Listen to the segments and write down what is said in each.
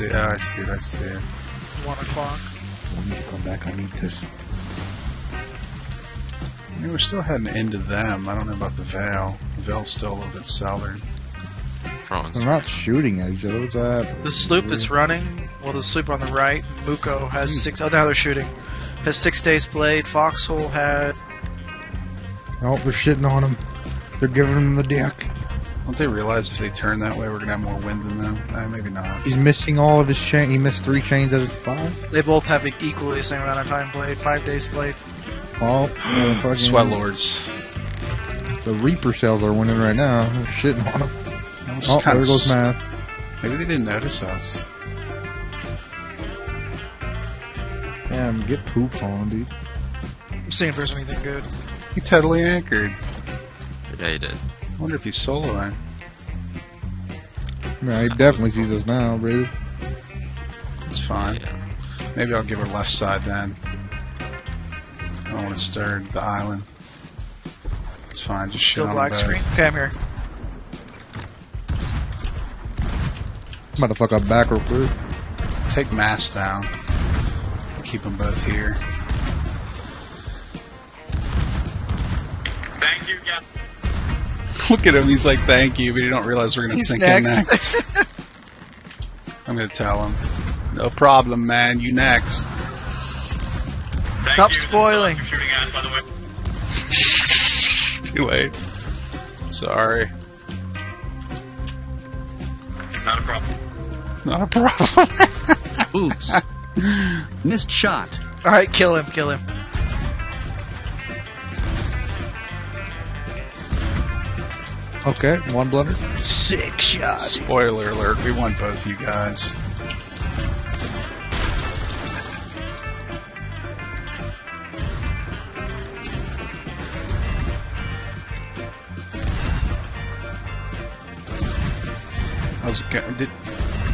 see it, I see it, I see it. 1 o'clock. When you come back, I'll need this. I mean, we're still heading into them. I don't know about the Veil. The Veil's still a little bit southern. They're not shooting at each other. The sloop that's running, well, the sloop on the right, Muko has 6. Oh, now they're shooting. Has 6 days' blade. Foxhole had. Oh, they're shitting on him. They're giving him the dick. Don't they realize if they turn that way, we're gonna have more wind than them? Maybe not. He's missing all of his chain. He missed 3 chains out of 5. They both have equally the same amount of time blade. 5 days' blade. Oh, fucking sweat lords. The Reaper sales are winning right now. They're shitting on them. Oh, there goes Matt. Maybe they didn't notice us. Damn, get pooped on, dude. I'm seeing if there's anything good. He totally anchored. Yeah, he did. I wonder if he's soloing. Nah, he definitely sees us now, brother. It's fine. Yeah. Maybe I'll give her left side then. I don't want to stir the island. It's fine, just shit on the boat. Still black screen? Okay, I'm here. I'm about to fuck up back real quick. Take mass down. Keep them both here. Thank you, guys. Look at him. He's like, thank you, but you don't realize we're going to sink next. In next. I'm going to tell him. No problem, man. You next. Stop spoiling. Too late. Sorry. Not a problem. Not a problem. Oops. Missed shot. Alright, kill him, kill him. Okay, 1 blunder. 6 shot. Spoiler alert, we won both you guys.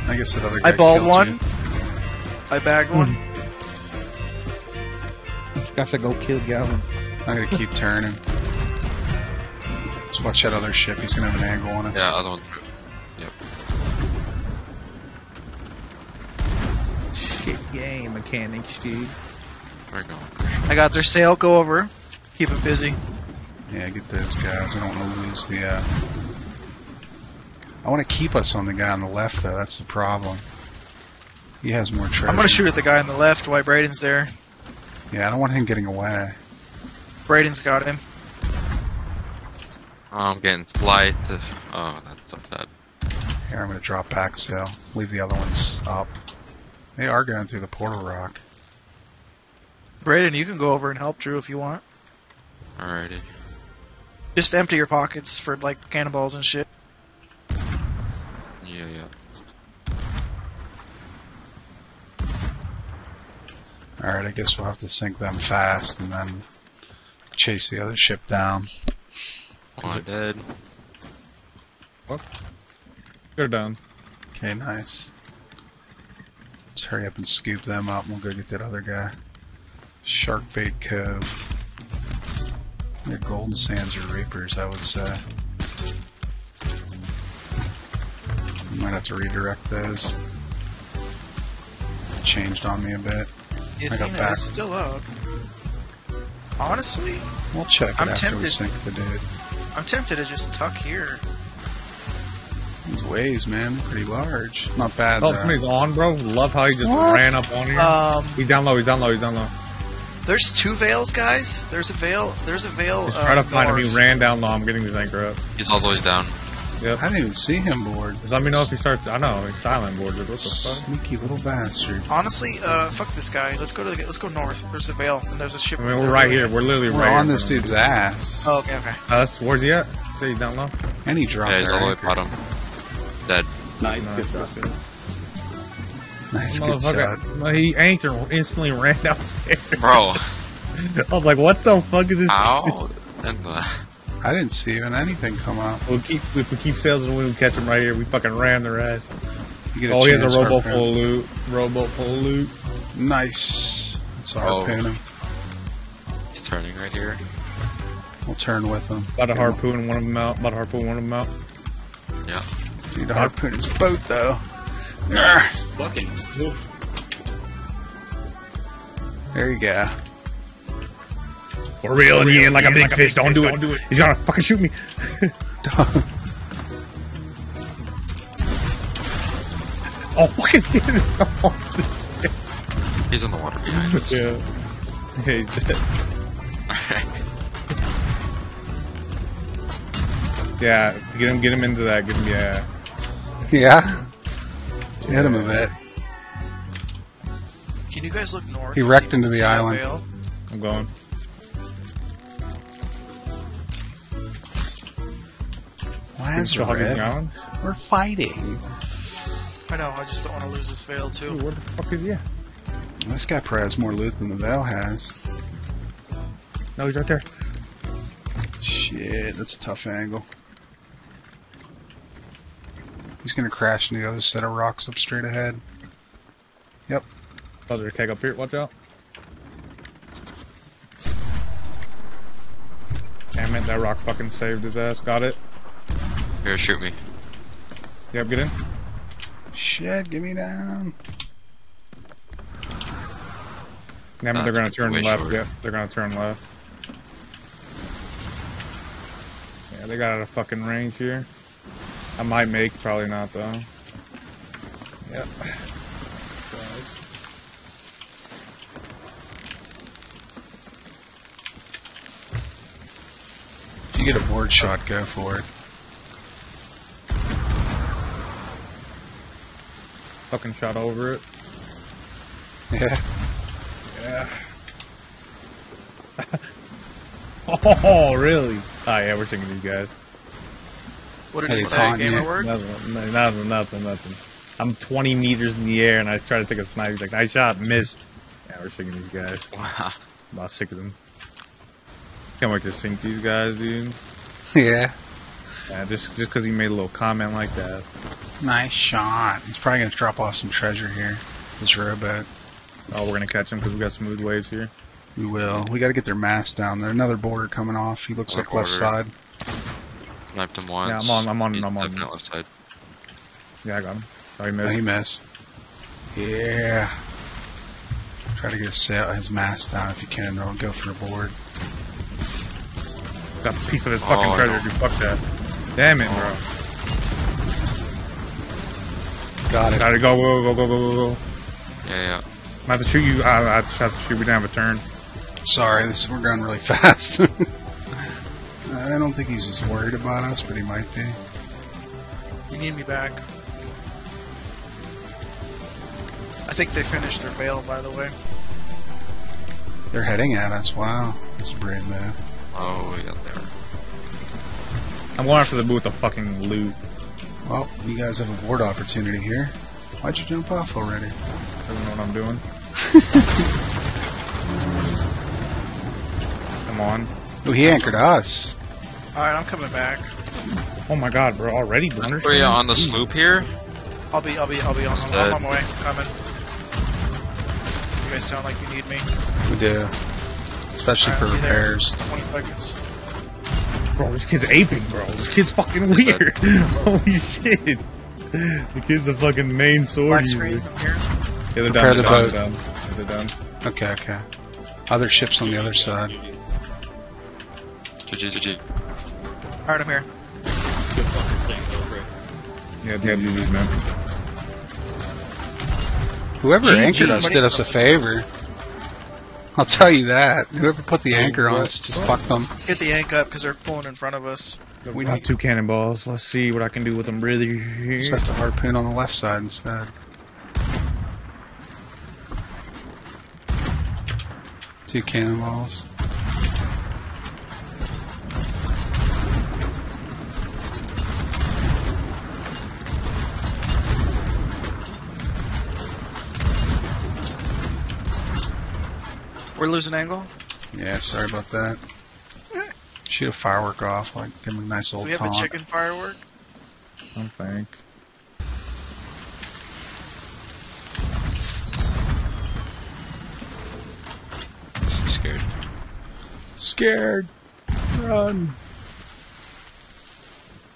I guess that other guy. I balled one. You. I bagged one. This guy's gotta go kill Gavin. I'm gonna keep turning. Just watch that other ship. He's gonna have an angle on us. Yeah, other one. Yep. Shit game mechanics, dude. We're going. I got their sail. Go over. Keep it busy. Yeah, get those guys. I don't want to lose the. I want to keep us on the guy on the left, though. That's the problem. He has more treasure. I'm going to shoot at the guy on the left while Braden's there. Yeah, I don't want him getting away. Braden's got him. I'm getting flight. Oh, that's so bad. Here, I'm going to drop back sail. Leave the other ones up. They are going through the portal rock. Braden, you can go over and help Drew if you want. Alrighty. Just empty your pockets for, like, cannonballs and shit. Yeah, yeah. Alright, I guess we'll have to sink them fast and then chase the other ship down. One dead. What? They're down. Okay, nice. Let's hurry up and scoop them up and we'll go get that other guy. Sharkbait Cove. They're Golden Sands or Reapers, I would say. Might have to redirect those. It changed on me a bit. I got back. It's still up. Honestly, we'll check it after we sink the dude. I'm tempted to just tuck here. These waves, man, pretty large. Not bad. Oh, he's on, bro. Love how he just ran up on here. He's down low. He's down low. He's down low. There's 2 veils, guys. There's a veil. There's a veil. Try to find him. He ran down low. I'm getting his anchor up. He's all the way down. Yep. I didn't even see him board. Let me know if he starts. I know he's silent board. What the fuck? Sneaky little bastard. Honestly, fuck this guy. Let's go to the. Let's go north. There's a veil and there's a ship. I mean, we're right here. We're literally right on this dude's ass. Oh, okay, okay. Where's he at? So he's down low. And he dropped. Yeah, he's all the way bottom. Dead. Nice, good shot. Nice, good shot. No, he anchored instantly ran downstairs. Bro, I was like, what the fuck is this? Ow. I didn't see even anything come up. We'll keep, if we keep sailing, we'll catch them right here. We fucking ran their ass. Oh, he has a robo full of loot. Robo full of loot. Nice. It's harpoon him. He's turning right here. We'll turn with him. About to harpoon one of them out. Yeah. Need to harpoon his boat, though. Fucking. There you go. For real, and in like a big fish. Don't do it. He's gonna fucking shoot me. Oh, fucking. He's in the water. Yeah. Yeah, he's dead. Yeah, get him into that. Get him, yeah. Yeah? Hit him a bit. Can you guys look north? He wrecked into the island. Veil? I'm going. Lazarus, we're fighting. I know, I just don't want to lose this Veil too. Ooh, where the fuck is he? This guy probably has more loot than the Veil has. No, he's right there. Shit, that's a tough angle. He's gonna crash into the other set of rocks up straight ahead. Yep. Oh, there's a keg up here, watch out. Damn it, that rock fucking saved his ass, got it. Here, shoot me. Yep, get in. Shit, get me down. Damn it, they're gonna turn left, yep, they're gonna turn left. Yeah, they got out of fucking range here. I might make, probably not though. Yep. If you get a board shot, go for it. Fucking shot over it. Yeah. Yeah. Oh, really? Oh yeah, we're thinking these guys. What did you say, gamer words? Nothing. I'm 20 meters in the air and I try to take a sniper. He's like, nice shot, missed. Yeah, we're sinking these guys. Wow. I'm about sick of them. Can't wait to sink these guys, dude. Yeah. Yeah, just because he made a little comment like that. Nice shot. He's probably going to drop off some treasure here. This rowboat. Oh, we're going to catch him because we got smooth waves here. We will. We got to get their mast down there. Another border coming off. He looks like left side. Sniped him once. Yeah, I'm on. Left side. Yeah, I got him. Oh, he missed. Oh, he missed. Yeah. Try to get his mast down if you can, or go for the board. Got a piece of his fucking treasure, dude. Fuck that. Damn it, bro. Got it. Gotta go. Yeah. I'm about to shoot you. I just have to shoot. We don't have a turn. Sorry, we're going really fast. I don't think he's as worried about us, but he might be. You need me back. I think they finished their bail, by the way. They're heading at us. Wow. That's a brave move. Oh, we got there. I'm going after the boot with the fucking loot. Well, you guys have a board opportunity here. Why'd you jump off already? I don't know what I'm doing. Come on. Oh, he anchored us. Alright, I'm coming back. Oh my god, bro, already? Are you on the sloop here? I'll be on my way. Coming. You guys sound like you need me. We do. Especially for repairs. 20 seconds. Bro, this kid's aping, bro. This kid's fucking weird. Holy shit. The kid's a fucking main sword. Black screen from here. Yeah, they're done. Repair the boat. They're done. Okay. Other ships on the other side. GG. Alright, I'm here. Yeah, GG's, man. Whoever anchored us did us a favor. I'll tell you that. Whoever put the anchor on us, just fuck them. Let's get the anchor up, because they're pulling in front of us. We have two cannonballs. Let's see what I can do with them, really. Just have to harpoon on the left side instead. Two cannonballs. We're losing angle? Yeah, sorry about that. Shoot a firework off, like, give him a nice old taunt. Do we have a chicken firework? I don't think. I'm scared. Scared! Run!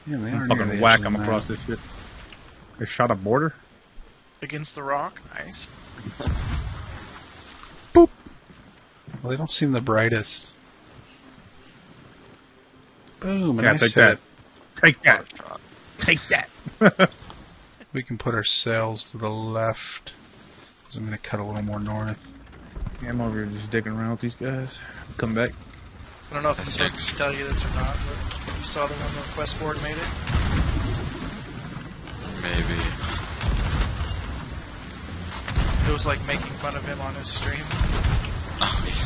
Yeah, I'm fucking whack him across this shit. They shot a border? Against the rock? Nice. Boop! Well, they don't seem the brightest. Boom, and yeah, nice hit. Take that. Take that. Take that. We can put our sails to the left. Because I'm going to cut a little more north. Yeah, I'm over here just digging around with these guys. Come back. I don't know if I'm supposed to tell you this or not, but you saw the one the quest board made it? Maybe. It was like making fun of him on his stream. Oh, yeah.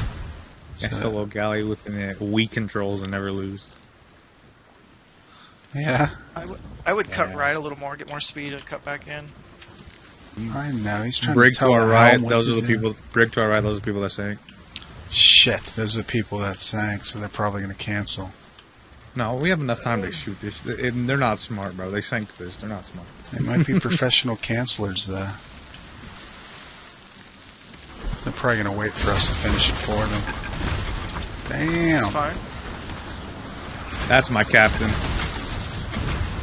So, yeah, solo galley looking at Wii controls and never lose. Yeah. I would cut right a little more, get more speed, and cut back in. I know, he's trying to tell our right, those are the people. Brig to our right, those are the people that sank. Shit, those are the people that sank, so they're probably going to cancel. No, we have enough time to shoot this. They're not smart, bro. They sank this. They're not smart. They might be professional cancelers, though. They're probably going to wait for us to finish it for them. Damn. That's fine. That's my captain.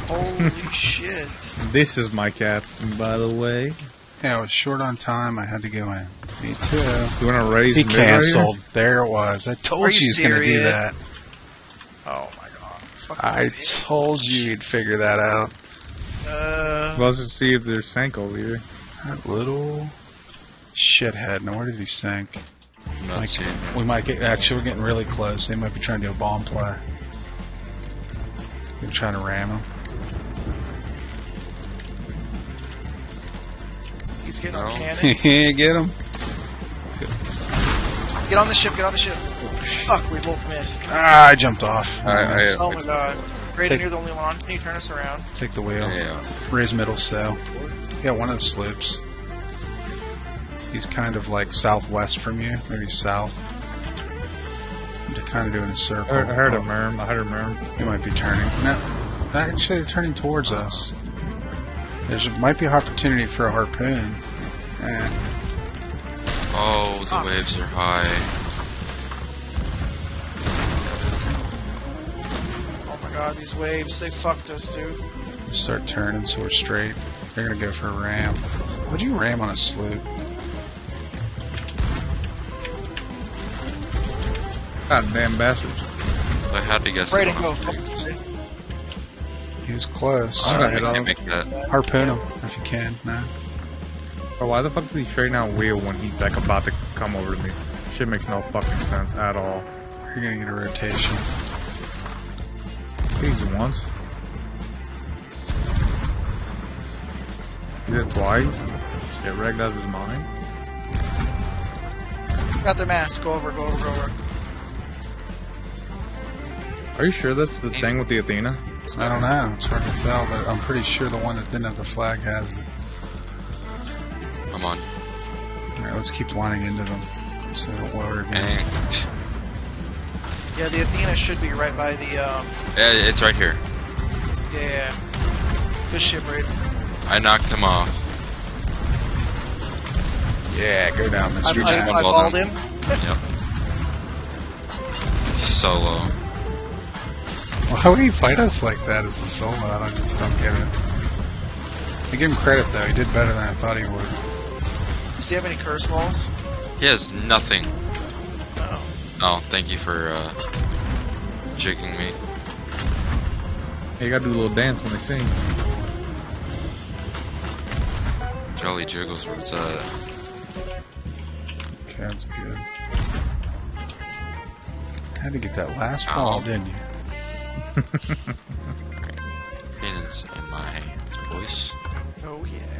Holy shit. This is my captain, by the way. Yeah, I was short on time. I had to go in. Me too. You want to raise me? He canceled. There it was. I told you he was going to do that. Oh my god. Fucking bitch. Told you he'd figure that out. Well, let's see if there's sank over here. That little shithead. Now, where did he sink? We might get. Actually, we're getting really close. They might be trying to do a bomb play. They're trying to ram him. He's getting on cannons. Get him. Get on the ship, get on the ship. Fuck, we both missed. Ah, I jumped off. Oh my god. Raiden, you're the only one. Can you turn us around? Take the wheel. Yeah. Raise middle sail. Yeah, one of the sloops. He's kind of like southwest from you. Maybe south. They're kind of doing a circle. I heard a merm. I heard a merm. He might be turning. No. Actually, they're turning towards us. There might be an opportunity for a harpoon. Oh, the waves are high. Oh my god, these waves, they fucked us, dude. Start turning so we're straight. They're gonna go for a ram. What'd you ram on a sloop? God damn bastards. I had to guess. Braden, go. He was close. I'm gonna hit on him. Harpoon him if you can. No. Oh, why the fuck did he straighten out wheel when he's like about to come over to me? Shit makes no fucking sense at all. You're gonna get a rotation. He's once. He did it twice. Get wrecked out of his mind. Got their mask. Go over. Go over. Go over. Are you sure that's the thing with the Athena? I don't know, it's hard to tell, but I'm pretty sure the one that didn't have the flag has it. Come on. Alright, let's keep lining into them. So don't worry about it. Yeah, the Athena should be right by the, yeah, it's right here. Yeah. This ship right here. I knocked him off. Yeah, go down, Mr. I balled him. Yep. Solo. Why would he fight us like that as a solo? I just don't get it. I give him credit though, he did better than I thought he would. Does he have any curse walls? He has nothing. Oh. Oh, thank you for jigging me. Hey, you gotta do a little dance when they sing. Jolly jiggles, what's that? Okay, that's good. Had to get that last ball, didn't you? Pins in my voice. Oh yeah.